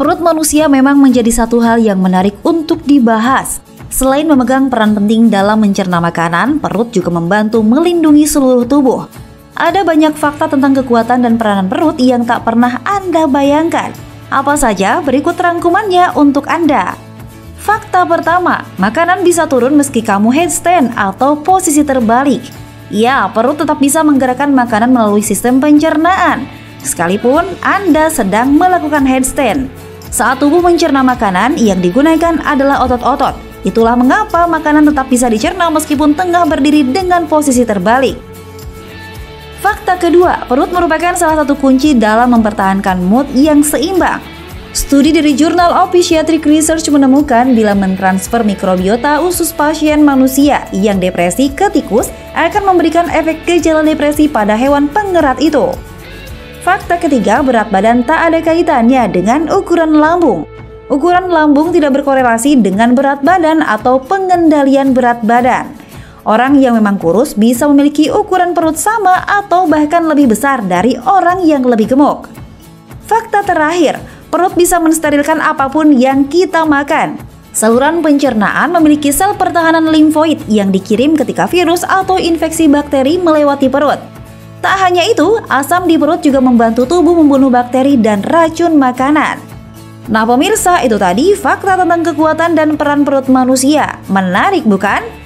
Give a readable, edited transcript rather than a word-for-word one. Perut manusia memang menjadi satu hal yang menarik untuk dibahas. Selain memegang peran penting dalam mencerna makanan, perut juga membantu melindungi seluruh tubuh. Ada banyak fakta tentang kekuatan dan peranan perut yang tak pernah Anda bayangkan. Apa saja? Berikut rangkumannya untuk Anda. Fakta pertama, makanan bisa turun meski kamu headstand atau posisi terbalik. Ya, perut tetap bisa menggerakkan makanan melalui sistem pencernaan, sekalipun Anda sedang melakukan headstand. Saat tubuh mencerna makanan, yang digunakan adalah otot-otot. Itulah mengapa makanan tetap bisa dicerna meskipun tengah berdiri dengan posisi terbalik. Fakta kedua, perut merupakan salah satu kunci dalam mempertahankan mood yang seimbang. Studi dari Journal of Pediatric Research menemukan bila mentransfer mikrobiota usus pasien manusia yang depresi ke tikus akan memberikan efek gejala depresi pada hewan pengerat itu. Fakta ketiga, berat badan tak ada kaitannya dengan ukuran lambung. Ukuran lambung tidak berkorelasi dengan berat badan atau pengendalian berat badan. Orang yang memang kurus bisa memiliki ukuran perut sama atau bahkan lebih besar dari orang yang lebih gemuk. Fakta terakhir, perut bisa mensterilkan apapun yang kita makan. Saluran pencernaan memiliki sel pertahanan limfoid yang dikirim ketika virus atau infeksi bakteri melewati perut. Tak hanya itu, asam di perut juga membantu tubuh membunuh bakteri dan racun makanan. Nah pemirsa, itu tadi fakta tentang kekuatan dan peran perut manusia. Menarik bukan?